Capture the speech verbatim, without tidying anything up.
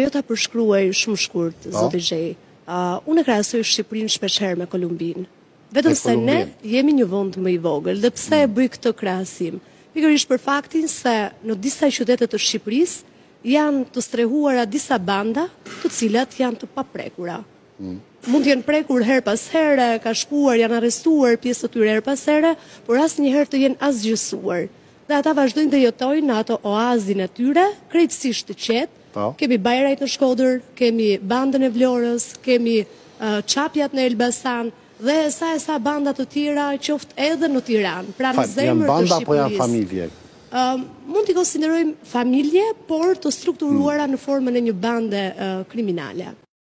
Jo ta përshkruaj shumë shkurt, Zoti Xhej. Uh, unë e krahasoj Shqipërinë shpesh herë me Kolumbinë. Vetëm se ne jemi një vend më i vogël, dhe pse e bëj këtë krahasim? Pikërisht për faktin se në disa qytete të Shqipërisë janë të strehuara disa banda, të cilat janë të paprekura. Mm. Mund të jenë prekur her pas here, ka shkuar, janë arrestuar pjesë të tyre her pas here, por asnjëherë të jenë asgjësuar. Dhe ata vazhdojnë të jetojnë në ato oazin e tyre, krejtësisht të qetë. Pa. Kemi Bajrajt në Shkodër, kemi Bandën e Vlores, kemi uh, Çapjat në Elbasan, dhe sa e sa banda të tjera, qoftë edhe në Tiran. Pra në zemër të Shqipërisë. Janë banda apo janë familje? Uh, mund t'i konsiderojmë familje, por të strukturuara hmm. në formën e një bande uh, kriminale.